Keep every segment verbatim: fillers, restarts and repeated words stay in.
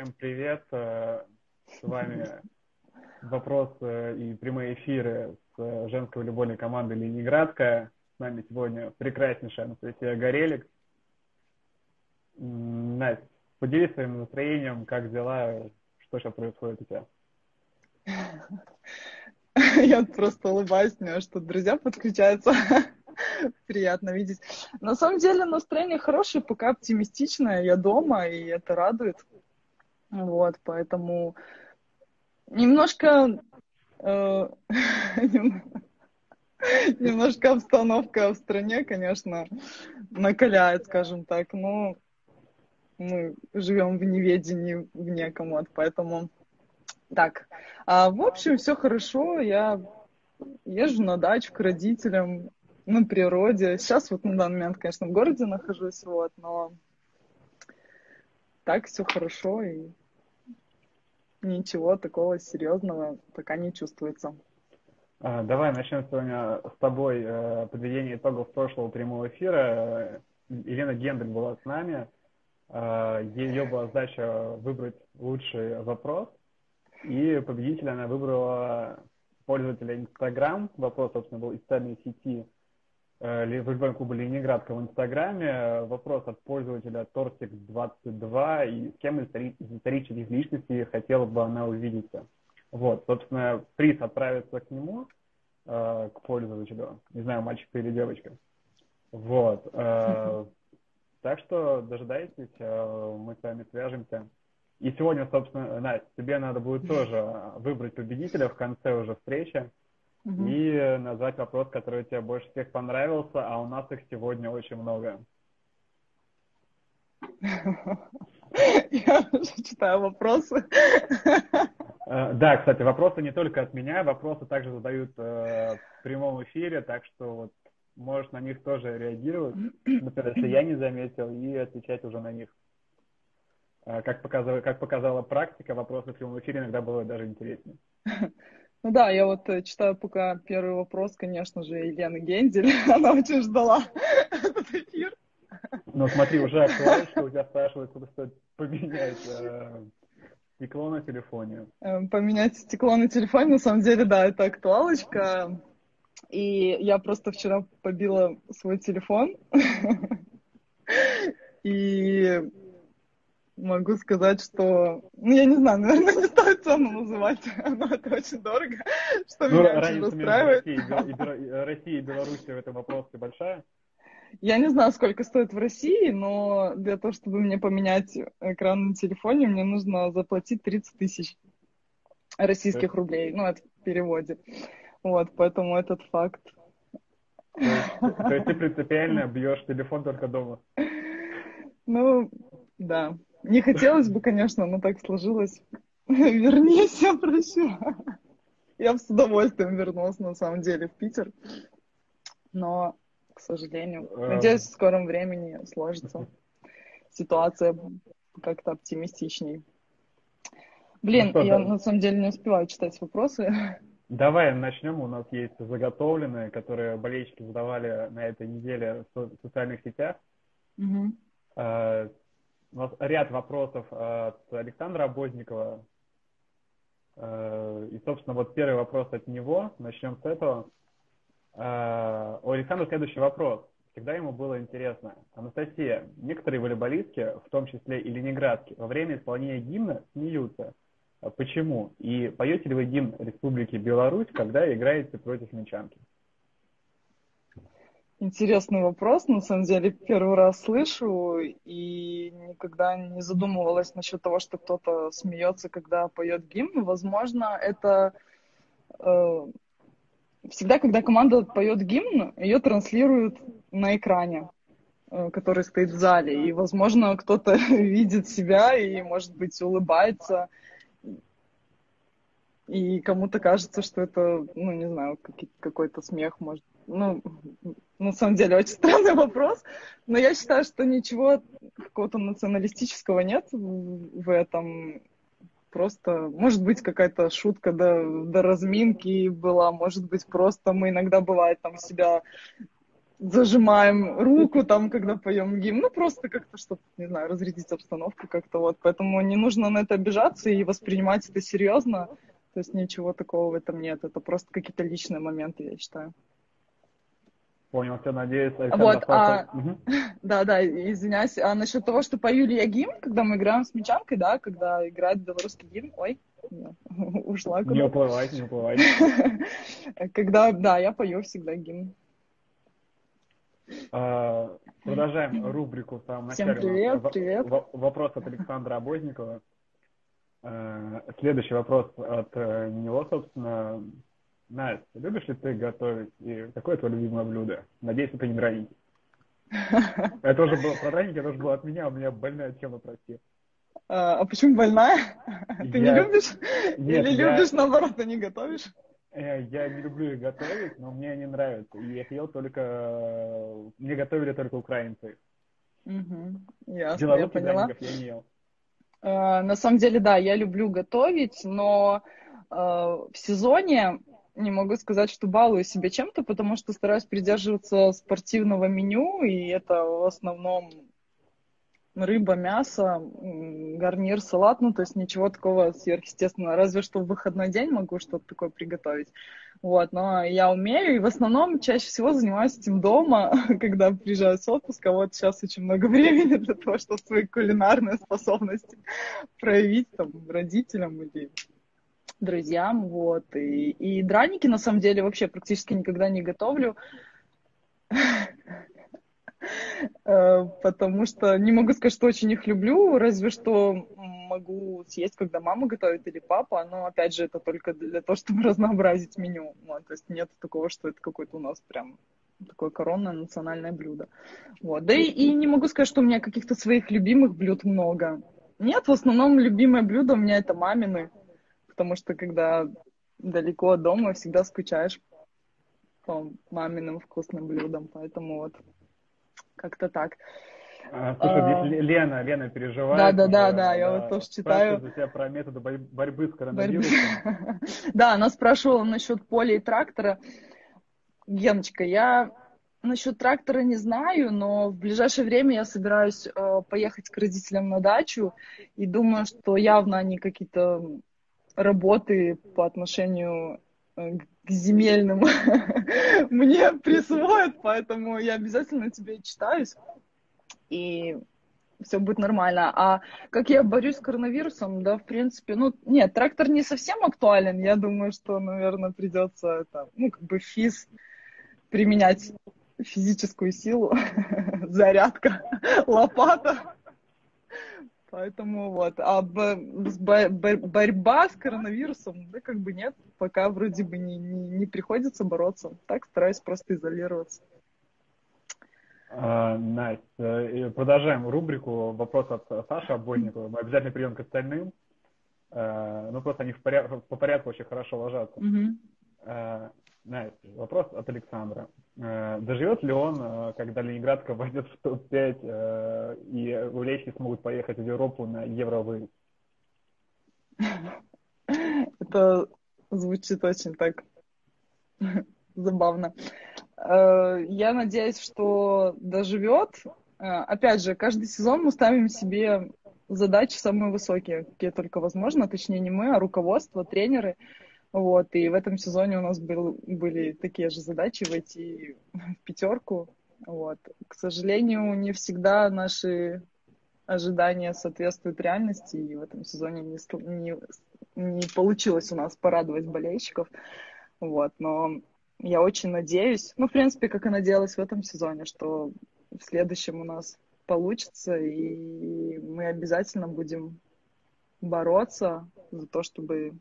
Всем привет. С вами вопросы и прямые эфиры с женской волейбольной команды «Ленинградка». С нами сегодня прекраснейшая Анастасия Гарелик. Настя, поделись своим настроением, как дела, что сейчас происходит у тебя? Я просто улыбаюсь, у меня что друзья подключаются. Приятно видеть. На самом деле настроение хорошее, пока оптимистичное. Я дома, и это радует. Вот, поэтому немножко э, немножко обстановка в стране, конечно, накаляет, скажем так. Но мы живем в неведении, в неком, вот, поэтому так. А, в общем, все хорошо. Я езжу на дачу к родителям. На природе. Сейчас вот на данный момент, конечно, в городе нахожусь, вот, но так все хорошо и ничего такого серьезного пока не чувствуется. Давай начнем сегодня с тобой подведение итогов прошлого прямого эфира. Ирина Гендель была с нами. Ее была задача выбрать лучший вопрос, и победителя она выбрала пользователя Инстаграм. Вопрос, собственно, был из социальной сети волейбольного клуба «Ленинградка» в Инстаграме. Вопрос от пользователя Тортик двадцать два. И с кем из исторических личностей хотела бы она увидеться? Вот, собственно, приз отправится к нему, к пользователю. Не знаю, мальчик или девочка. Вот. Так что дожидайтесь, мы с вами свяжемся. И сегодня, собственно, Настя, тебе надо будет тоже выбрать победителя в конце уже встречи. Угу. И назвать вопрос, который тебе больше всех понравился, а у нас их сегодня очень много. Я уже читаю вопросы. Да, кстати, вопросы не только от меня, вопросы также задают в прямом эфире, так что вот можешь на них тоже реагировать, например, если я не заметил, и отвечать уже на них. Как показала, как показала практика, вопросы в прямом эфире иногда бывают даже интереснее. Ну да, я вот читаю пока первый вопрос, конечно же, Елены Гендель. Она очень ждала этот эфир. Ну смотри, уже актуально, что у тебя спрашивают, сколько стоит поменять э, стекло на телефоне. Поменять стекло на телефоне, на самом деле, да, это актуалочка. И я просто вчера побила свой телефон. И могу сказать, что... Ну, я не знаю, наверное, не стоит цену называть, но это очень дорого, что ну, меня очень расстраивает. Россия и Белоруссия в этом вопросе большая? Я не знаю, сколько стоит в России, но для того, чтобы мне поменять экран на телефоне, мне нужно заплатить тридцать тысяч российских рублей, ну, это в переводе. Вот, поэтому этот факт. То есть, то есть ты принципиально бьешь телефон только дома? Ну, да. Не хотелось бы, конечно, но так сложилось. Вернись, я прощу. Я с удовольствием вернулся, на самом деле, в Питер. Но, к сожалению, надеюсь, в скором времени сложится ситуация как-то оптимистичней. Блин, ну что, я да. на самом деле не успеваю читать вопросы. Давай начнем. У нас есть заготовленные, которые болельщики задавали на этой неделе в социальных сетях. Угу. А, у нас ряд вопросов от Александра Обозникова. И, собственно, вот первый вопрос от него. Начнем с этого. У Александра следующий вопрос. Всегда ему было интересно. Анастасия, некоторые волейболистки, в том числе и ленинградки, во время исполнения гимна смеются. Почему? И поете ли вы гимн Республики Беларусь, когда играете против мячанки? Интересный вопрос, на самом деле, первый раз слышу, и никогда не задумывалась насчет того, что кто-то смеется, когда поет гимн. Возможно, это э, всегда, когда команда поет гимн, ее транслируют на экране, э, который стоит в зале, и, возможно, кто-то видит себя и, может быть, улыбается, и кому-то кажется, что это, ну, не знаю, какой-то смех, может, ну... На самом деле, очень странный вопрос, но я считаю, что ничего какого-то националистического нет в этом. Просто, может быть, какая-то шутка до, до разминки была, может быть, просто мы иногда, бывает, там себя зажимаем руку там, когда поем гимн, ну просто как-то, чтобы, не знаю, разрядить обстановку как-то вот, поэтому не нужно на это обижаться и воспринимать это серьезно, то есть ничего такого в этом нет, это просто какие-то личные моменты, я считаю. Понял, все, надеюсь. Вот, а, угу. Да, да, извиняюсь. А насчет того, что пою ли я гимн, когда мы играем с Мячанкой, да, когда играет белорусский гимн, ой, нет, ушла куда-то. Не уплывай, не уплывай. Когда, да, я пою всегда гимн. А, продолжаем рубрику в самом начале. Всем привет, в, привет. В, вопрос от Александра Обозникова. А, следующий вопрос от него, собственно. Настя, любишь ли ты готовить? И какое твое любимое блюдо? Надеюсь, это не драники. Это уже было про драники, это уже было от меня, у меня больная тема, прости. А почему больная? Ты не любишь? Или любишь, наоборот, ты не готовишь? Я не люблю их готовить, но мне они нравятся. И я ел только... Мне готовили только украинцы. Ясно, я поняла. Я не ел. На самом деле, да, я люблю готовить, но в сезоне... Не могу сказать, что балую себя чем-то, потому что стараюсь придерживаться спортивного меню, и это в основном рыба, мясо, гарнир, салат, ну, то есть ничего такого сверхъестественного, разве что в выходной день могу что-то такое приготовить, вот, но я умею, и в основном чаще всего занимаюсь этим дома, когда приезжаю с отпуска, вот сейчас очень много времени для того, чтобы свои кулинарные способности проявить, там, родителям или... друзьям, вот, и, и драники, на самом деле, вообще практически никогда не готовлю, потому что не могу сказать, что очень их люблю, разве что могу съесть, когда мама готовит или папа, но, опять же, это только для того, чтобы разнообразить меню, то есть нет такого, что это какой-то у нас прям такое коронное национальное блюдо, вот, да и не могу сказать, что у меня каких-то своих любимых блюд много, нет, в основном любимое блюдо у меня это мамины, потому что, когда далеко от дома, всегда скучаешь по маминым вкусным блюдам. Поэтому вот как-то так. А, слушай, а, здесь Лена, Лена переживает. Да-да-да, да, я вот тоже читаю. Спрашивает тебя про методы борьбы с коронавирусом. Да, она спрашивала насчет поля и трактора. Геночка, я насчет трактора не знаю, но в ближайшее время я собираюсь поехать к родителям на дачу. И думаю, что явно они какие-то... работы по отношению к земельным мне присвоят, поэтому я обязательно тебе читаюсь, и все будет нормально. А как я борюсь с коронавирусом, да, в принципе, ну, нет, трактор не совсем актуален, я думаю, что, наверное, придется, там, ну, как бы физ применять физическую силу, зарядка, лопата. Поэтому вот, а бо- бо- бо- борьба с коронавирусом, да, как бы нет, пока вроде бы не, не, не приходится бороться, так стараюсь просто изолироваться. А, Настя, продолжаем рубрику, вопрос от Саши Обойникова, мы обязательно придем к остальным, а, ну просто они в поряд- по порядку очень хорошо ложатся. Угу. А, Настя, вопрос от Александра. Доживет ли он, когда Ленинградка войдет в топ пять и гулячки смогут поехать в Европу на Евровыезд? Это звучит очень так забавно. Я надеюсь, что доживет. Опять же, каждый сезон мы ставим себе задачи самые высокие, какие только возможно. Точнее, не мы, а руководство, тренеры. Вот, и в этом сезоне у нас был, были такие же задачи войти в пятерку. Вот. К сожалению, не всегда наши ожидания соответствуют реальности, и в этом сезоне не, не, не получилось у нас порадовать болельщиков. Вот. Но я очень надеюсь, ну, в принципе, как и надеялась в этом сезоне, что в следующем у нас получится, и мы обязательно будем бороться за то, чтобы...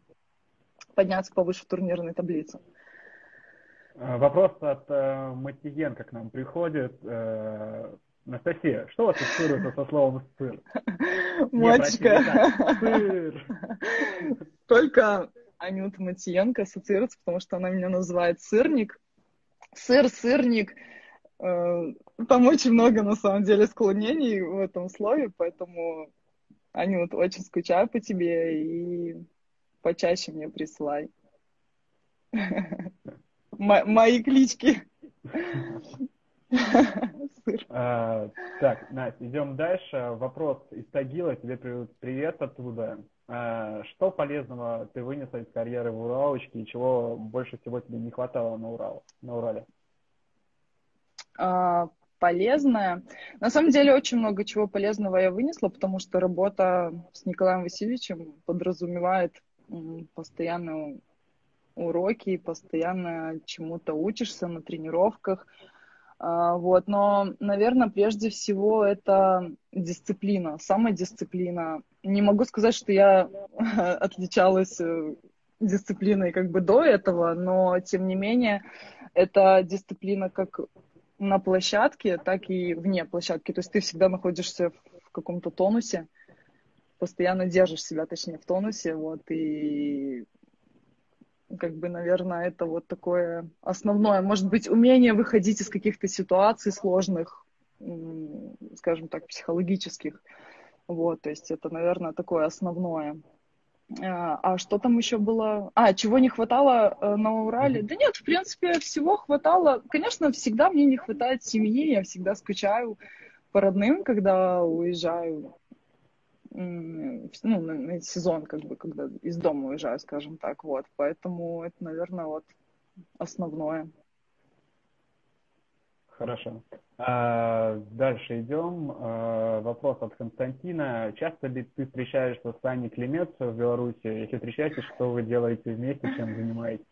подняться повыше в турнирной таблице. Вопрос от э, Матиенко к нам приходит. Э, Анастасия, что вас ассоциируется со словом «сыр»? Мальчика. Сыр. Только Анюта Матиенко ассоциируется, потому что она меня называет сырник. Сыр, сырник. Э, там очень много, на самом деле, склонений в этом слове, поэтому, Анют, очень скучаю по тебе и... почаще мне присылай. М- мои клички. А, так, Настя, идем дальше. Вопрос из Тагила. Тебе привет оттуда. А, что полезного ты вынесла из карьеры в Уралочке и чего больше всего тебе не хватало на, Урал, на Урале? А, полезное? На самом деле очень много чего полезного я вынесла, потому что работа с Николаем Васильевичем подразумевает постоянные уроки, постоянно чему-то учишься на тренировках. Вот, но, наверное, прежде всего это дисциплина, самодисциплина. Не могу сказать, что я отличалась дисциплиной как бы до этого, но, тем не менее, это дисциплина как на площадке, так и вне площадки. То есть ты всегда находишься в каком-то тонусе, постоянно держишь себя, точнее, в тонусе, вот, и... Как бы, наверное, это вот такое основное. Может быть, умение выходить из каких-то ситуаций сложных, скажем так, психологических. Вот, то есть это, наверное, такое основное. А что там еще было? А, чего не хватало на Урале? Да нет, в принципе, всего хватало. Конечно, всегда мне не хватает семьи. Я всегда скучаю по родным, когда уезжаю. Ну, на сезон, как бы, когда из дома уезжаю, скажем так, вот. Поэтому это, наверное, вот основное. Хорошо. Дальше идем. Вопрос от Константина. Часто ли ты встречаешься с Аней Климец в Беларуси? Если встречаетесь, что вы делаете вместе, чем занимаетесь?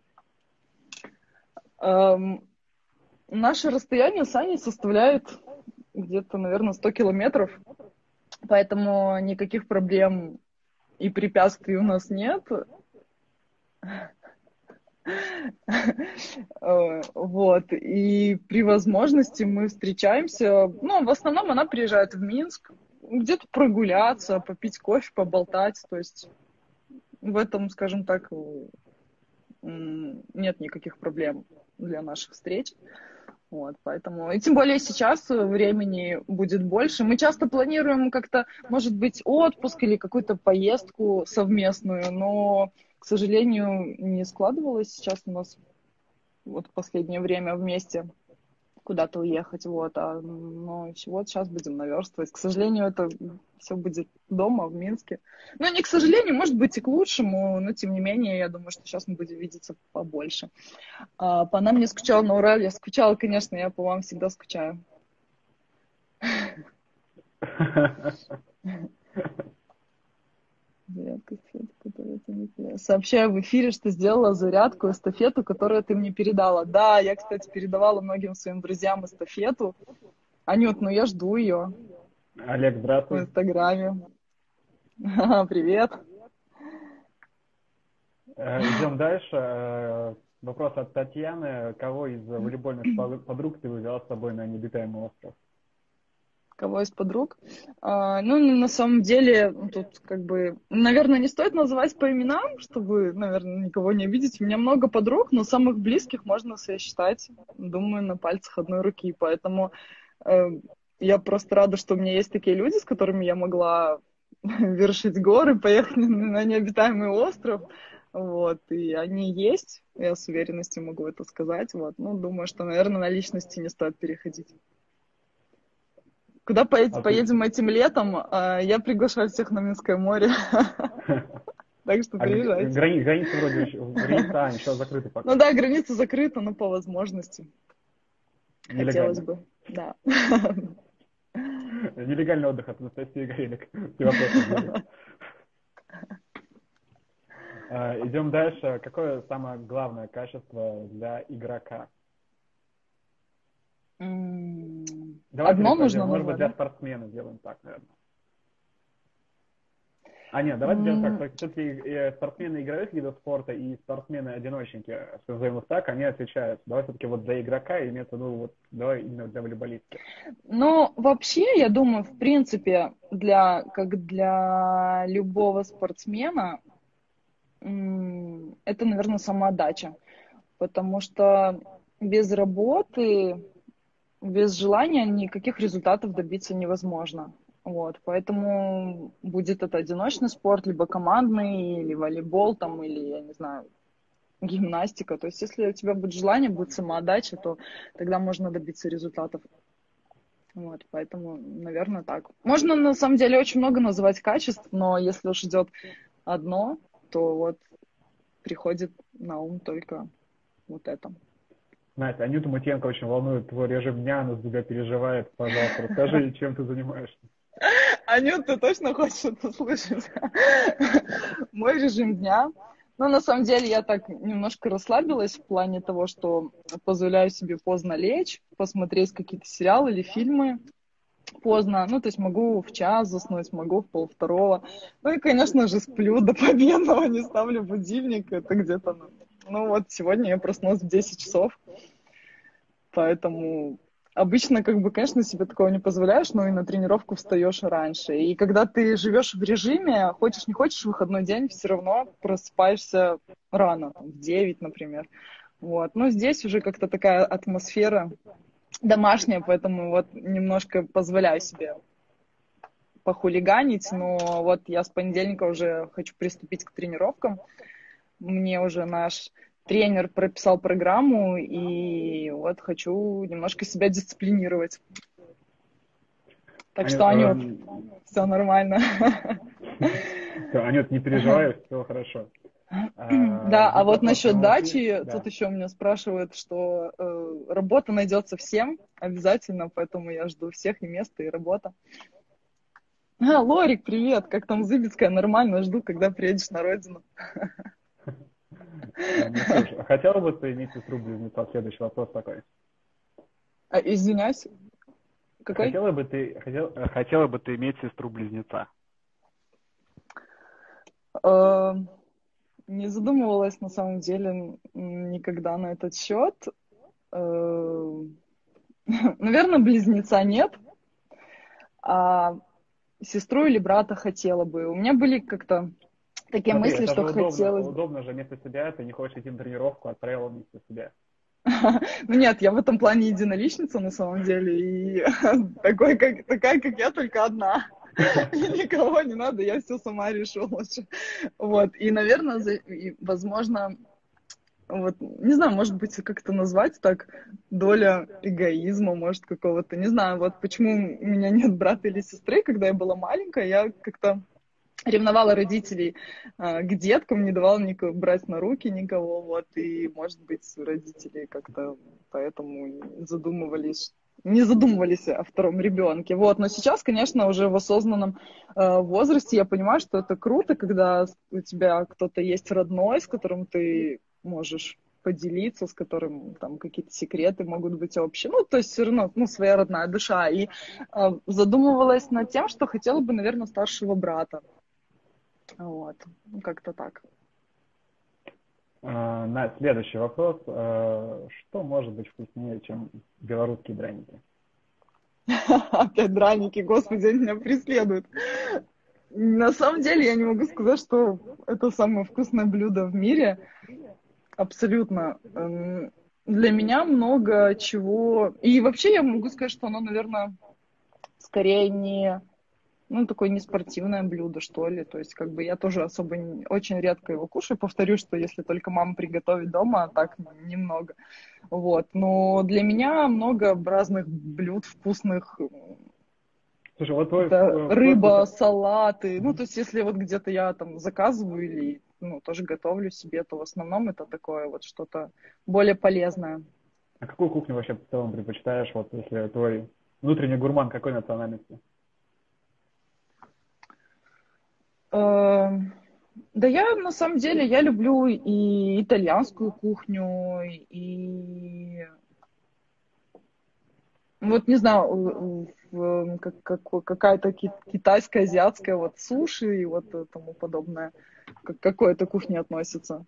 Эм, наше расстояние с Аней составляет где-то, наверное, сто километров. Поэтому никаких проблем и препятствий у нас нет. Вот. И при возможности мы встречаемся. Ну, в основном она приезжает в Минск где-то прогуляться, попить кофе, поболтать. То есть в этом, скажем так, нет никаких проблем для наших встреч. Вот, поэтому, и тем более сейчас времени будет больше. Мы часто планируем как-то, может быть, отпуск или какую-то поездку совместную, но, к сожалению, не складывалось сейчас у нас вот в последнее время вместе куда-то уехать, вот, а, но вот сейчас будем наверстывать. К сожалению, это все будет дома, в Минске. Ну, не к сожалению, может быть, и к лучшему, но, тем не менее, я думаю, что сейчас мы будем видеться побольше. А, по нам не скучала на Урале, я скучала, конечно, я по вам всегда скучаю. Сообщаю в эфире, что сделала зарядку, эстафету, которую ты мне передала. Да, я, кстати, передавала многим своим друзьям эстафету. Анют, ну я жду ее. Олег, здравствуй. В Инстаграме. Привет. Идем дальше. Вопрос от Татьяны. Кого из волейбольных подруг ты вывела с собой на необитаемый остров? Кого из подруг. А, ну, на самом деле, тут как бы, наверное, не стоит называть по именам, чтобы, наверное, никого не обидеть. У меня много подруг, но самых близких можно сосчитать, думаю, на пальцах одной руки. Поэтому э, я просто рада, что у меня есть такие люди, с которыми я могла вершить горы, поехать на необитаемый остров. Вот, и они есть, я с уверенностью могу это сказать. Вот, ну, думаю, что, наверное, на личности не стоит переходить. Куда поедем, поедем этим летом, я приглашаю всех на Минское море. Так что приезжайте. Граница вроде еще закрыта пока. Ну да, граница закрыта, но по возможности. Хотелось бы. Да. Нелегальный отдых от Анастасии Гарелик. Идем дальше. Какое самое главное качество для игрока? Давай одно нужно, может быть, для спортсмена сделаем так, наверное. А нет, давайте сделаем mm. так. Все-таки спортсмены игровых видов спорта и спортсмены-одиночники, назовем их так, они отличаются. Давай все-таки вот для игрока и имеется в виду, вот, давай именно для волейболиста. Ну, вообще, я думаю, в принципе, для, как для любого спортсмена, это, наверное, самоотдача. Потому что без работы... Без желания никаких результатов добиться невозможно. Вот. Поэтому будет это одиночный спорт, либо командный, или волейбол, там, или, я не знаю, гимнастика. То есть если у тебя будет желание, будет самоотдача, то тогда можно добиться результатов. Вот, поэтому, наверное, так. Можно, на самом деле, очень много называть качеств, но если уж идет одно, то вот приходит на ум только вот это. Знаете, Анюта Матиенко очень волнует твой режим дня, она за тебя переживает. Пожалуйста, расскажи, чем ты занимаешься. Анюта, ты точно хочешь это слышать? Мой режим дня... Ну, на самом деле, я так немножко расслабилась в плане того, что позволяю себе поздно лечь, посмотреть какие-то сериалы или фильмы поздно. Ну, то есть могу в час заснуть, могу в полвторого. Ну, и, конечно же, сплю до победного, не ставлю будильник. Это где-то... Ну, вот сегодня я проснулась в десять часов. Поэтому... Обычно, как бы, конечно, себе такого не позволяешь, но и на тренировку встаешь раньше. И когда ты живешь в режиме, хочешь не хочешь, в выходной день все равно просыпаешься рано, в девять, например. Вот. Но здесь уже как-то такая атмосфера домашняя, поэтому вот немножко позволяю себе похулиганить. Но вот я с понедельника уже хочу приступить к тренировкам. Мне уже наш... тренер прописал программу, и вот хочу немножко себя дисциплинировать. Так Анют, что, Анют, эм... все нормально. Все, Анют, не переживай, все хорошо. Да, а вот насчет дачи, тут еще меня спрашивают, что работа найдется всем обязательно, поэтому я жду всех, и место, и работа. А, Лорик, привет, как там Зыбицкая, нормально, жду, когда приедешь на родину. Слушай, хотела бы ты иметь сестру близнецов? Следующий вопрос такой. А, извиняюсь. Какой? Хотела бы ты, хотел, хотела бы ты иметь сестру близнеца? Э, не задумывалась на самом деле никогда на этот счет. Э, наверное, близнеца нет. А сестру или брата хотела бы. У меня были как-то такие Смотри, мысли, что удобно, хотелось... Удобно же вместо себя, ты не хочешь идти на тренировку, отправила вместо себя. Ну нет, я в этом плане единоличница на самом деле, и такая, как я, только одна. Никого не надо, я все сама решила. Вот, и, наверное, возможно, вот, не знаю, может быть, как это назвать так, доля эгоизма, может, какого-то, не знаю, вот почему у меня нет брата или сестры, когда я была маленькая, я как-то... ревновала родителей а, к деткам, не давала никого брать на руки никого, вот, и, может быть, родители как-то поэтому задумывались, не задумывались о втором ребенке, вот, но сейчас, конечно, уже в осознанном а, возрасте я понимаю, что это круто, когда у тебя кто-то есть родной, с которым ты можешь поделиться, с которым там какие-то секреты могут быть общие. Ну, то есть все равно, ну, своя родная душа. И а, задумывалась над тем, что хотела бы, наверное, старшего брата. Вот, ну, как-то так. А, на следующий вопрос. А, что может быть вкуснее, чем белорусские драники? Опять драники, господи, они меня преследуют. На самом деле я не могу сказать, что это самое вкусное блюдо в мире. Абсолютно. Для меня много чего... И вообще я могу сказать, что оно, наверное, скорее не... ну, такое неспортивное блюдо, что ли. То есть, как бы, я тоже особо, не, очень редко его кушаю. Повторю, что если только мама приготовит дома, а так немного. Вот. Но для меня много разных блюд вкусных. Слушай, вот твой, твой, рыба, твой... салаты. Ну, то есть, если вот где-то я там заказываю или, ну, тоже готовлю себе, то в основном это такое вот что-то более полезное. А какую кухню вообще в целом предпочитаешь, вот, если твой внутренний гурман какой национальности? Да я, на самом деле, я люблю и итальянскую кухню, и, вот, не знаю, какая-то китайская, азиатская, вот, суши и вот тому подобное. К какой это кухне относится?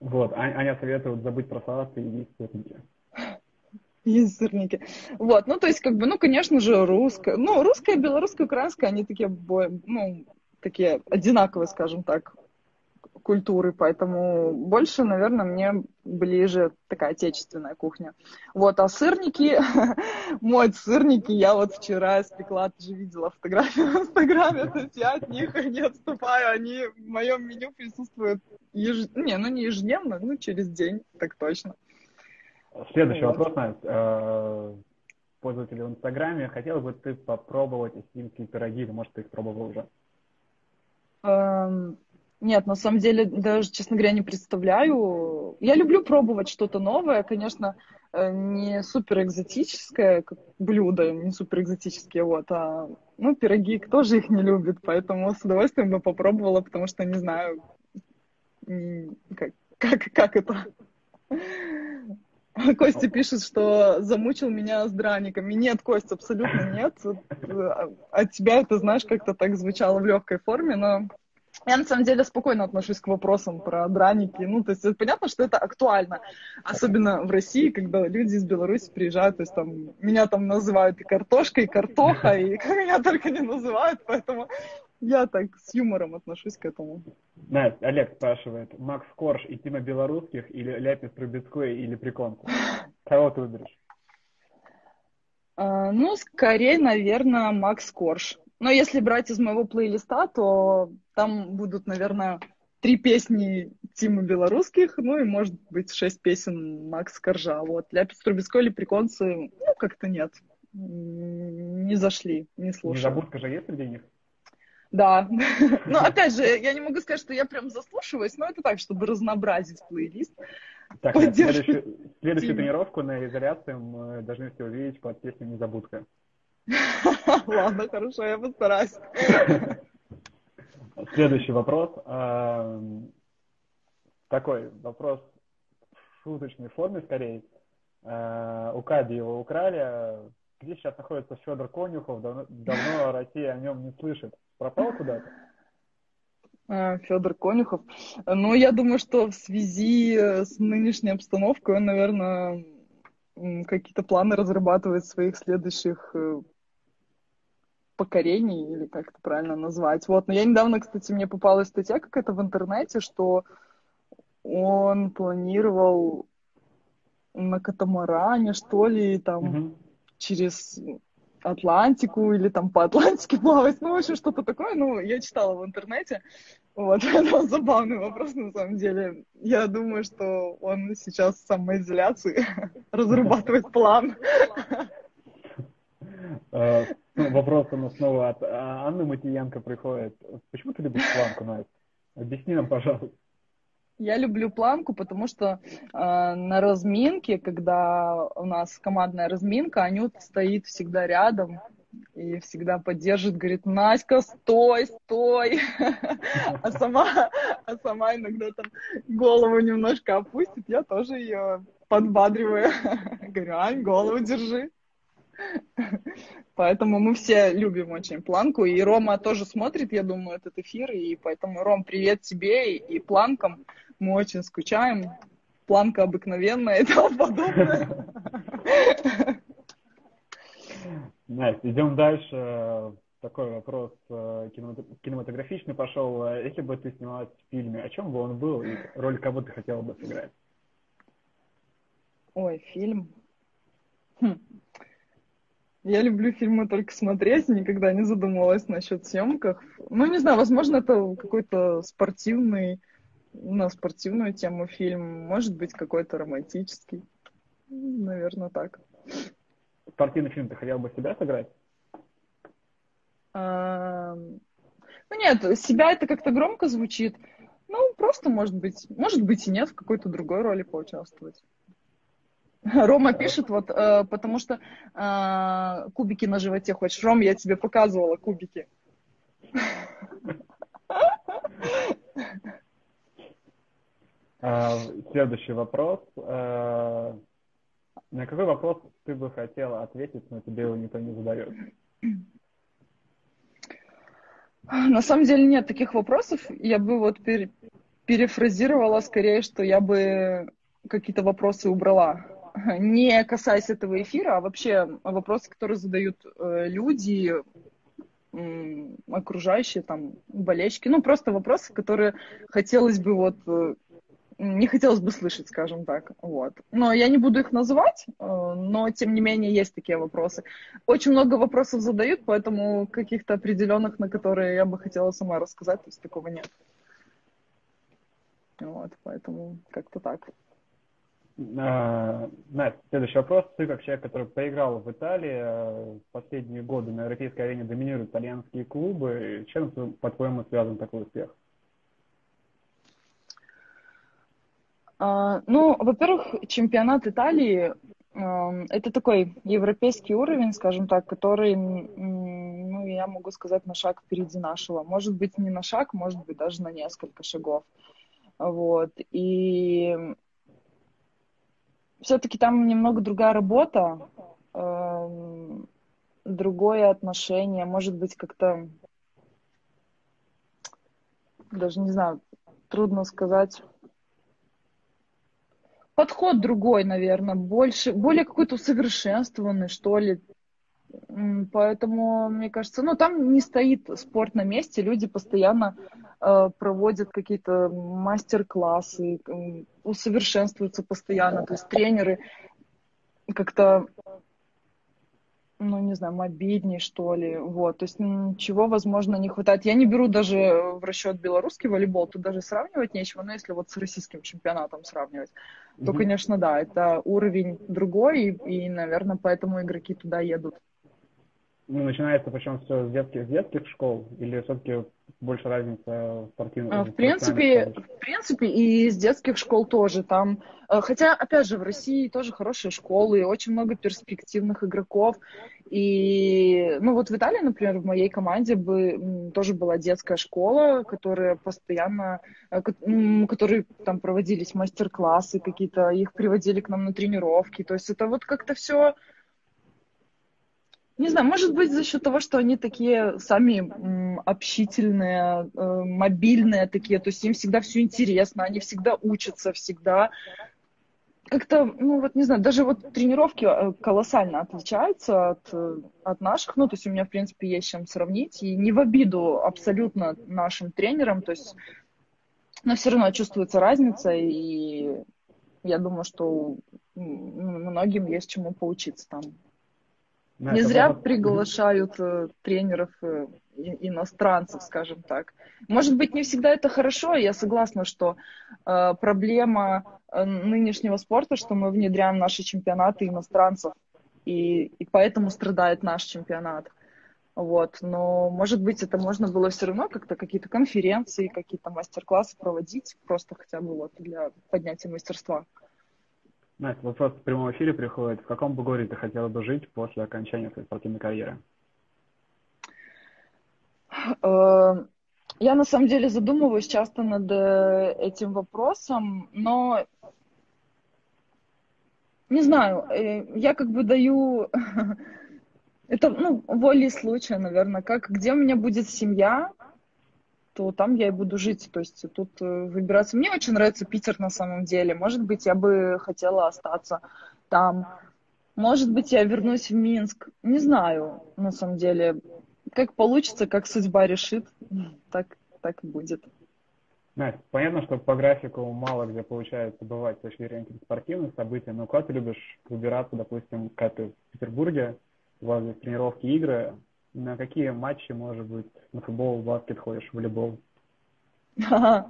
Вот, Аня советует забыть про салаты и есть сырники. Есть сырники. Вот, ну, то есть, как бы, ну, конечно же, русская, ну, русская, белорусская, украинская, они такие, ну, такие одинаковые, скажем так, культуры, поэтому больше, наверное, мне ближе такая отечественная кухня. Вот, а сырники, мой сырники, я вот вчера спекла, ты же видела фотографию в Инстаграме, то есть я от них не отступаю, они в моем меню присутствуют, еж... не, ну не ежедневно, ну через день, так точно. Следующий вот. Вопрос, Настя. Пользователи в Инстаграме, хотела бы ты попробовать осинские пироги, или, может, ты их пробовал уже? Нет, на самом деле, даже, честно говоря, не представляю. Я люблю пробовать что-то новое, конечно, не суперэкзотическое блюдо, не суперэкзотические, вот, а, ну, пироги, кто же их не любит, поэтому с удовольствием бы попробовала, потому что не знаю, как, как, как это... Костя пишет, что замучил меня с драниками. Нет, Кость, абсолютно нет. От тебя это, знаешь, как-то так звучало в легкой форме, но я на самом деле спокойно отношусь к вопросам про драники. Ну, то есть понятно, что это актуально, особенно в России, когда люди из Беларуси приезжают, то есть там меня там называют и картошкой, и картоха, и меня только не называют, поэтому я так с юмором отношусь к этому. Настя, Олег спрашивает, Макс Корж и Тима Белорусских или Ляпис Трубецкой или Приконцы? Кого ты выберешь? А, ну, скорее, наверное, Макс Корж. Но если брать из моего плейлиста, то там будут, наверное, три песни Тимы Белорусских, ну и, может быть, шесть песен Макса Коржа. Вот. Ляпис Трубецкой или Приконцы, ну, как-то нет. Не зашли, не слушали. Незабудка же есть среди них? Да. Но, опять же, я не могу сказать, что я прям заслушиваюсь, но это так, чтобы разнообразить плейлист. Так, следующую, следующую тренировку на изоляции мы должны все увидеть под песню «Незабудка». Ладно, хорошо, я постараюсь. Следующий вопрос. Такой вопрос в шуточной форме, скорее. У Кади его украли. Где сейчас находится Федор Конюхов? Давно, давно Россия о нем не слышит. Пропал куда-то? Федор Конюхов. Ну, я думаю, что в связи с нынешней обстановкой он, наверное, какие-то планы разрабатывает своих следующих покорений, или как это правильно назвать. Вот. Но я недавно, кстати, мне попалась статья какая-то в интернете, что он планировал на катамаране, что ли, там, угу. через... Атлантику или там по Атлантике плавать, ну, в общем, что-то такое, ну, я читала в интернете, вот, это забавный вопрос, на самом деле, я думаю, что он сейчас в самоизоляции разрабатывает план. Вопрос у нас снова от Анны Матиенко приходит. Почему ты любишь планку, Настя? Объясни нам, пожалуйста. Я люблю планку, потому что э, на разминке, когда у нас командная разминка, Анюта стоит всегда рядом и всегда поддержит, говорит, Наська, стой, стой, а сама иногда там голову немножко опустит, я тоже ее подбадриваю, говорю, Ань, голову держи. Поэтому мы все любим очень планку. И Рома тоже смотрит, я думаю, этот эфир. И поэтому, Ром, привет тебе и планкам. Мы очень скучаем. Планка обыкновенная и тому подобное. Настя, идем дальше. Такой вопрос кинематографичный пошел. Если бы ты снималась в фильме, о чем бы он был и роль кого ты хотела бы сыграть? Ой, фильм... Хм. Я люблю фильмы только смотреть, никогда не задумывалась насчет съемков. Ну, не знаю, возможно, это какой-то спортивный, на спортивную тему фильм, может быть, какой-то романтический. Наверное, так. Спортивный фильм ты хотел бы себя сыграть? А... Ну, нет, себя это как-то громко звучит. Ну, просто, может быть, может быть и нет, в какой-то другой роли поучаствовать. Рома пишет, вот, э, потому что э, кубики на животе хочешь. Ром, я тебе показывала кубики. Следующий вопрос. На какой вопрос ты бы хотела ответить, но тебе его никто не задает? На самом деле нет таких вопросов. Я бы вот пере- перефразировала скорее, что я бы какие-то вопросы убрала. Не касаясь этого эфира, а вообще вопросы, которые задают люди, окружающие, там, болельщики. Ну, просто вопросы, которые хотелось бы вот... не хотелось бы слышать, скажем так. Вот. Но я не буду их называть, но, тем не менее, есть такие вопросы. Очень много вопросов задают, поэтому каких-то определенных, на которые я бы хотела сама рассказать, то есть такого нет. Вот, поэтому как-то так. А, Настя, следующий вопрос. Ты, как человек, который поиграл в Италии, в последние годы на европейской арене доминируют итальянские клубы. Чем, по-твоему, связан такой успех? А, ну, во-первых, чемпионат Италии а, это такой европейский уровень, скажем так, который, ну, я могу сказать, на шаг впереди нашего. Может быть, не на шаг, может быть, даже на несколько шагов. Вот. И все-таки там немного другая работа, э, другое отношение, может быть, как-то, даже не знаю, трудно сказать. Подход другой, наверное, больше, более какой-то усовершенствованный, что ли. Поэтому, мне кажется, ну, там не стоит спорт на месте, люди постоянно э, проводят какие-то мастер-классы, э, усовершенствуются постоянно, то есть тренеры как-то, ну, не знаю, мобильнее, что ли, вот, то есть чего, возможно, не хватает. Я не беру даже в расчет белорусский волейбол, тут даже сравнивать нечего, но если вот с российским чемпионатом сравнивать, то, mm-hmm. конечно, да, это уровень другой, и, и, наверное, поэтому игроки туда едут. Ну, начинается причем все с детских, с детских школ, или все-таки больше разница спортивная? В принципе, в принципе, и с детских школ тоже там. Хотя, опять же, в России тоже хорошие школы, очень много перспективных игроков. И, ну, вот в Италии, например, в моей команде бы, тоже была детская школа, которая постоянно, которые там проводились мастер-классы какие-то, их приводили к нам на тренировки. То есть это вот как-то все... Не знаю, может быть, за счет того, что они такие сами общительные, мобильные такие, то есть им всегда все интересно, они всегда учатся, всегда как-то, ну вот не знаю, даже вот тренировки колоссально отличаются от, от наших, ну то есть у меня, в принципе, есть чем сравнить, и не в обиду абсолютно нашим тренерам, то есть, но все равно чувствуется разница, и я думаю, что многим есть чему поучиться там. На Не зря вопрос. Приглашают э, тренеров э, иностранцев, скажем так. Может быть, не всегда это хорошо, я согласна, что э, проблема э, нынешнего спорта, что мы внедряем наши чемпионаты иностранцев, и, и поэтому страдает наш чемпионат. Вот. Но, может быть, это можно было все равно как-то какие-то конференции, какие-то мастер-классы проводить, просто хотя бы вот для поднятия мастерства. Настя, вопрос в прямом эфире приходит. В каком бы городе ты хотела бы жить после окончания своей спортивной карьеры? Я на самом деле задумываюсь часто над этим вопросом, но не знаю, я как бы даю это, ну, волей случая, наверное, как где у меня будет семья, то там я и буду жить, то есть тут выбираться. Мне очень нравится Питер на самом деле, может быть, я бы хотела остаться там, может быть, я вернусь в Минск, не знаю, на самом деле, как получится, как судьба решит, так, так и будет. Настя, понятно, что по графику мало где получается бывать с точки зрения спортивных событий, но как ты любишь выбираться, допустим, как ты в Петербурге, у вас здесь тренировки, игры. На какие матчи, может быть, на футбол, баскет ходишь, волейбол? Да,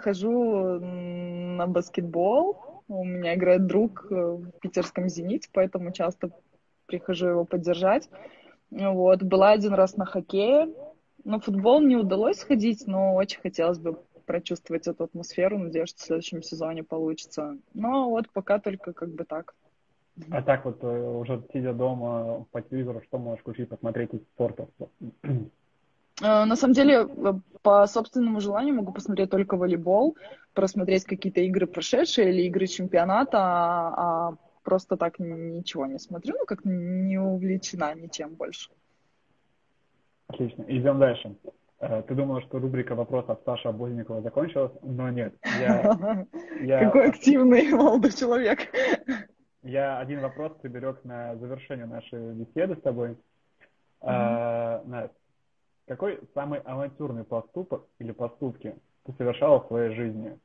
хожу на баскетбол. У меня играет друг в питерском «Зените», поэтому часто прихожу его поддержать. Вот. Была один раз на хоккее. На футбол не удалось сходить, но очень хотелось бы прочувствовать эту атмосферу. Надеюсь, что в следующем сезоне получится. Но вот пока только как бы так. А так вот, уже сидя дома по телевизору, что можешь включить, посмотреть из спорта? На самом деле, по собственному желанию могу посмотреть только волейбол, просмотреть какие-то игры прошедшие или игры чемпионата, а, а просто так ничего не смотрю, ну, как не увлечена ничем больше. Отлично. Идем дальше. Ты думала, что рубрика вопросов от Саши Обозникова закончилась, но нет. Какой активный молодой человек. Я один вопрос приберег на завершение нашей беседы с тобой. Mm-hmm. Какой самый авантюрный поступок или поступки ты совершала в своей жизни?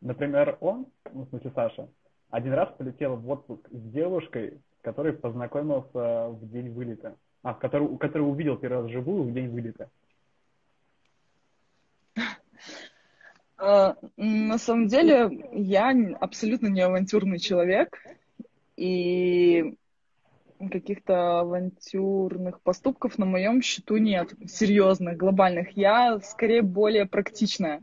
Например, он, ну, в смысле Саша, один раз полетел в отпуск с девушкой, с которой познакомился в день вылета. А, в которую, которую увидел первый раз вживую в день вылета. На самом деле, я абсолютно не авантюрный человек. И каких-то авантюрных поступков на моем счету нет. Серьезных, глобальных. Я, скорее, более практичная.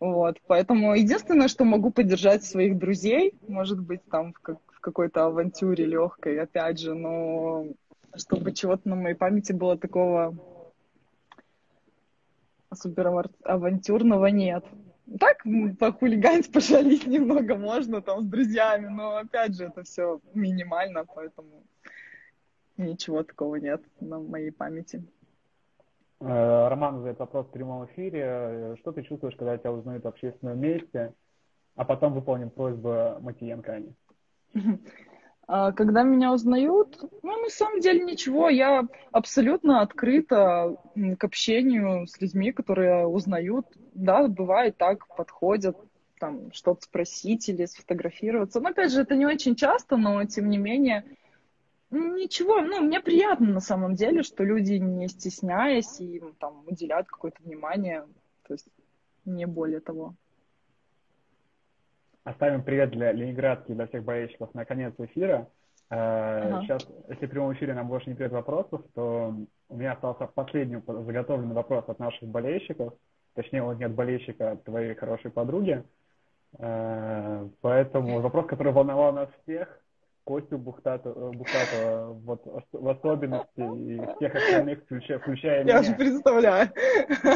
Вот, поэтому единственное, что могу поддержать своих друзей, может быть, там в, как, в какой-то авантюре легкой, опять же, но чтобы чего-то на моей памяти было такого суперавантюрного, нет. Так, похулиганить, пожалеть немного можно там с друзьями, но, опять же, это все минимально, поэтому ничего такого нет на моей памяти. Роман задает вопрос в прямом эфире. Что ты чувствуешь, когда тебя узнают в общественном месте? А потом выполним просьбу Матиенко, Ани. Когда меня узнают, ну, на самом деле ничего. Я абсолютно открыта к общению с людьми, которые узнают. Да, бывает так, подходят, там, что-то спросить или сфотографироваться. Но, опять же, это не очень часто, но, тем не менее... Ничего, ну, мне приятно на самом деле, что люди, не стесняясь, им там уделяют какое-то внимание, то есть не более того. Оставим привет для Ленинградки, для всех болельщиков на конец эфира. Ага. Сейчас, если в прямом эфире нам больше не придет вопросов, то у меня остался последний заготовленный вопрос от наших болельщиков, точнее, он не от болельщика, а от твоей хорошей подруги. Поэтому вопрос, который волновал нас всех, Костю Бухтатова, Бухтатова вот, в особенности и всех остальных, включая, включая меня. Я же представляю.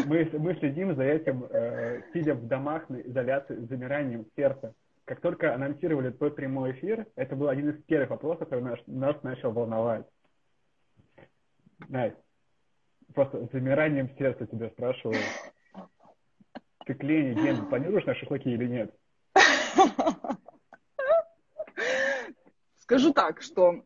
Мы, мы следим за этим, э, сидя в домашней изоляции с замиранием сердца. Как только анонсировали твой прямой эфир, это был один из первых вопросов, который наш, нас начал волновать. Настя, просто с замиранием сердца тебя спрашиваю. Ты к Лене, Ген, планируешь на шашлыки или нет? Скажу так, что э,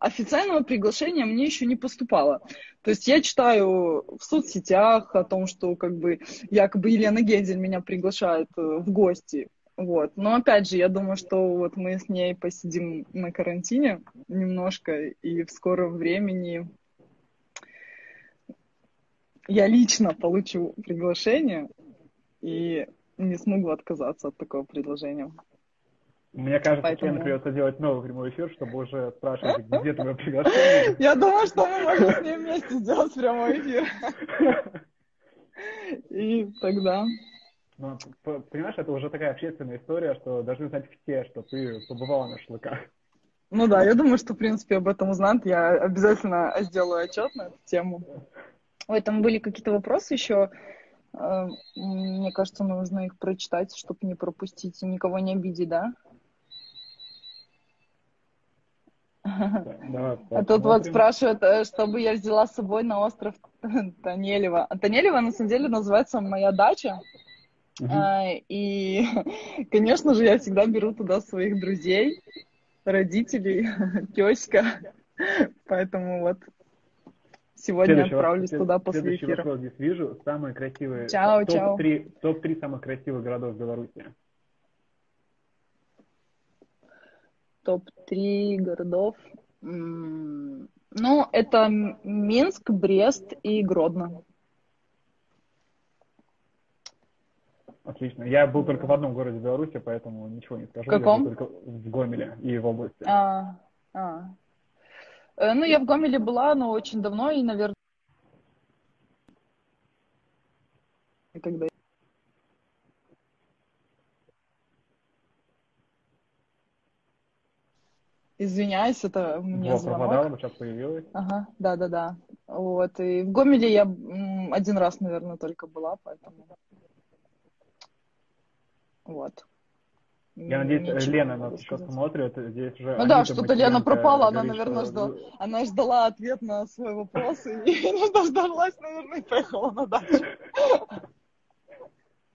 официального приглашения мне еще не поступало. То есть я читаю в соцсетях о том, что как бы якобы Ирина Гендель меня приглашает э, в гости. Вот. Но опять же, я думаю, что вот мы с ней посидим на карантине немножко, и в скором времени я лично получу приглашение и не смогу отказаться от такого предложения. Мне кажется, поэтому... Лене придется делать новый прямой эфир, чтобы уже спрашивать, где твое приглашение. Я думаю, что мы можем с ней вместе сделать прямой эфир. И тогда... Ну, понимаешь, это уже такая общественная история, что должны знать все, что ты побывала на шашлыках. Ну да, я думаю, что, в принципе, об этом узнают. Я обязательно сделаю отчет на эту тему. Ой, там были какие-то вопросы еще... Мне кажется, нужно их прочитать, чтобы не пропустить и никого не обидеть, да? Давай, а тут вот спрашивают, чтобы я взяла с собой на остров Танелева. Танелева, на самом деле, называется «Моя дача». Угу. И, конечно же, я всегда беру туда своих друзей, родителей, пёсика. Поэтому вот... Сегодня следующий отправлюсь вопрос, туда после следующий эфира. Вопрос здесь вижу. Самые красивые... Чао, чао. топ три самых красивых городов Беларуси. топ три городов... Ну, это Минск, Брест и Гродно. Отлично. Я был только в одном городе Беларуси, поэтому ничего не скажу. В каком? Я был только в Гомеле и в области. А, а. Ну, я в Гомеле была, но очень давно, и, наверное, когда... Извиняюсь, это мне звонок. Пропадала, сейчас появилась. Ага, да-да-да. Вот, и в Гомеле я один раз, наверное, только была, поэтому... Вот. Я надеюсь, ничего Лена нас еще смотрит. Здесь уже ну Анюта да, что-то Матиенко Лена пропала, говорит, она, наверное, что... ждала. Она ждала ответ на свой вопрос и не дождалась, наверное, и поехала на дачу.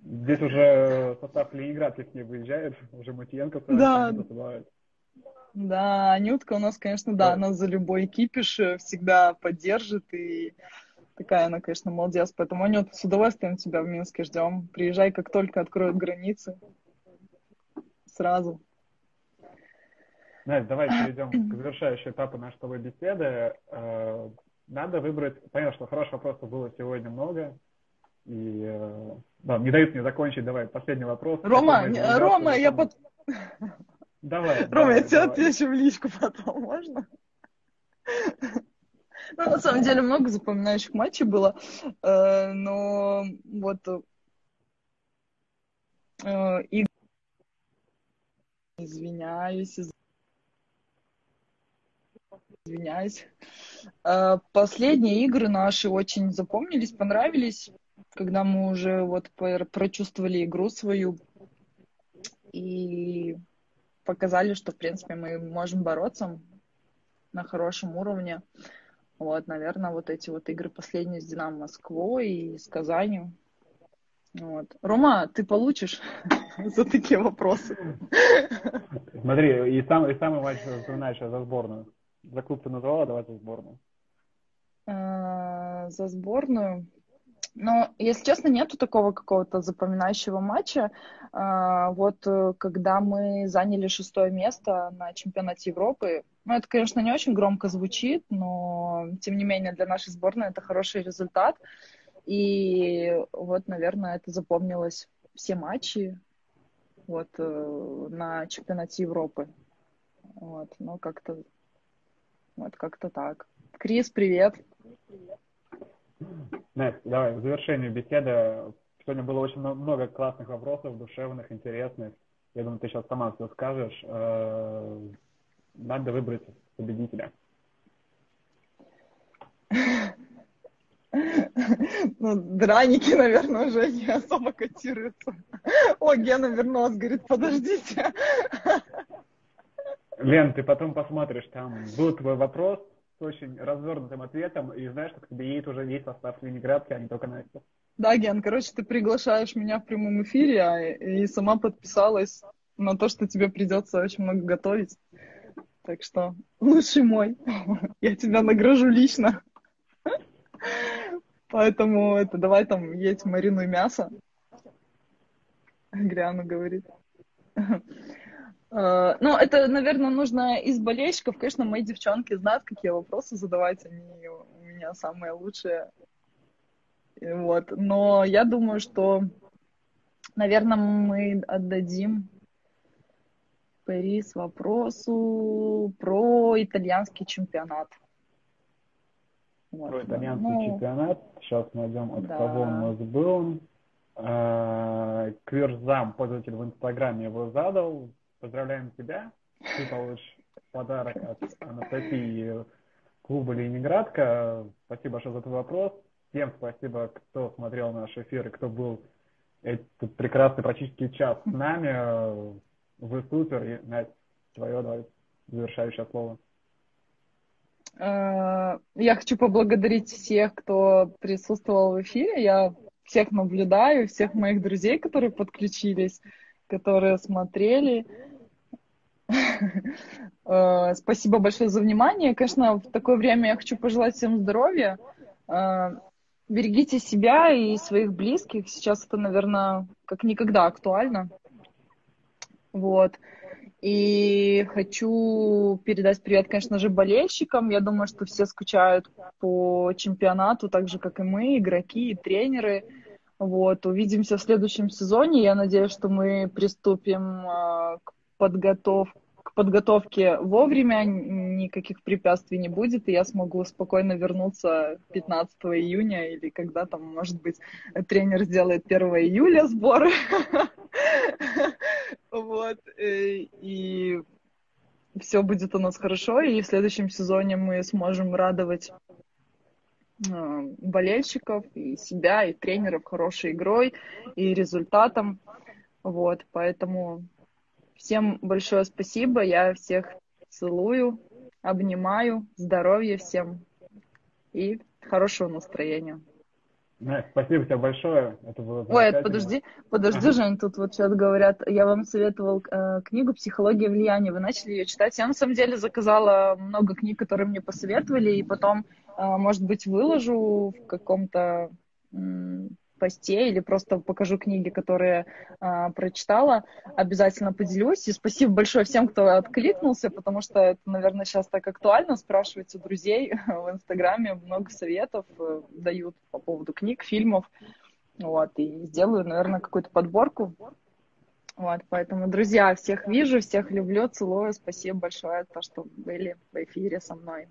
Здесь уже состав Ленинградки к ней выезжает, уже Матиенко. Да, да, Анютка у нас, конечно, да, она за любой кипиш всегда поддержит и Такая она, конечно, молодец. Поэтому, Анюта, с удовольствием тебя в Минске ждем. Приезжай, как только откроют границы. Сразу. Настя, давай перейдем к завершающему этапу нашей тобой беседы. Надо выбрать... Понятно, что хороших вопросов было сегодня много. И да, не дают мне закончить. Давай, последний вопрос. Рома, Рома, Рома я потом... Давай. Рома, давай, я тебя отвечу в личку потом. Можно? Ну, на самом деле, много запоминающих матчей было, но вот и извиняюсь, извиняюсь. Последние игры наши очень запомнились, понравились, когда мы уже вот прочувствовали игру свою и показали, что, в принципе, мы можем бороться на хорошем уровне. Вот, наверное, вот эти вот игры последние с Динамо Москвой и с Казанью. Вот. Рома, ты получишь за такие вопросы. Смотри, и сам, и самый матч вспоминаю сейчас за сборную. За клуб ты назвала, давай за сборную. За сборную? Но, если честно, нету такого какого-то запоминающего матча. Вот когда мы заняли шестое место на чемпионате Европы, ну, это, конечно, не очень громко звучит, но, тем не менее, для нашей сборной это хороший результат. И вот, наверное, это запомнилось все матчи вот, на чемпионате Европы. Вот, ну, как-то вот, как-то так. Крис, привет! Настя, давай, в завершении беседы. Сегодня было очень много классных вопросов, душевных, интересных. Я думаю, ты сейчас сама все скажешь. Надо выбрать победителя. Ну, драники, наверное, уже не особо котируются. О, Гена вернулась, говорит, подождите. Лен, ты потом посмотришь, там был твой вопрос с очень развернутым ответом, и знаешь, что к тебе едет уже весь состав Ленинградки, а не только Настя. Да, Ген, короче, ты приглашаешь меня в прямом эфире, а и сама подписалась на то, что тебе придется очень много готовить. Так что, лучший мой, я тебя награжу лично. Поэтому это давай там есть марину и мясо. Гряну говорит. Ну, это, наверное, нужно из болельщиков. Конечно, мои девчонки знают, какие вопросы задавать. Они у меня самые лучшие. Вот. Но я думаю, что, наверное, мы отдадим Парис вопросу про итальянский чемпионат. Вот. Про итальянский ну, чемпионат. Сейчас найдем, от да. кого у нас был. Квирзам, пользователь в Инстаграме, его задал. Поздравляем тебя. Ты получишь подарок от Анастасии клуба «Ленинградка». Спасибо большое за твой вопрос. Всем спасибо, кто смотрел наш эфир и кто был этот прекрасный практически час с нами. Вы супер. И, Настя, твое давай, завершающее слово. Я хочу поблагодарить всех, кто присутствовал в эфире. Я всех наблюдаю, всех моих друзей, которые подключились, которые смотрели. Спасибо большое за внимание. Конечно, в такое время я хочу пожелать всем здоровья. Берегите себя и своих близких. Сейчас это, наверное, как никогда актуально. Вот. И хочу передать привет, конечно же, болельщикам. Я думаю, что все скучают по чемпионату, так же, как и мы, игроки и тренеры. Вот. Увидимся в следующем сезоне. Я надеюсь, что мы приступим к, подготов... к подготовке вовремя. Никаких препятствий не будет, и я смогу спокойно вернуться пятнадцатого июня или когда там, может быть, тренер сделает первого июля сборы. Вот, и все будет у нас хорошо, и в следующем сезоне мы сможем радовать болельщиков, и себя, и тренеров хорошей игрой, и результатом, вот, поэтому всем большое спасибо, я всех целую, обнимаю, здоровья всем и хорошего настроения. Спасибо тебе большое. Это было Ой, подожди, подожди, Жень, тут вот сейчас говорят, я вам советовал э, книгу «Психология влияния». Вы начали ее читать? Я на самом деле заказала много книг, которые мне посоветовали, и потом Может быть, выложу в каком-то посте или просто покажу книги, которые э, прочитала. Обязательно поделюсь. И спасибо большое всем, кто откликнулся, потому что это, наверное, сейчас так актуально. Спрашивать у друзей в Инстаграме, много советов э, дают по поводу книг, фильмов. Вот. И сделаю, наверное, какую-то подборку. Вот. Поэтому, друзья, всех вижу, всех люблю, целую. Спасибо большое, то, что были в эфире со мной.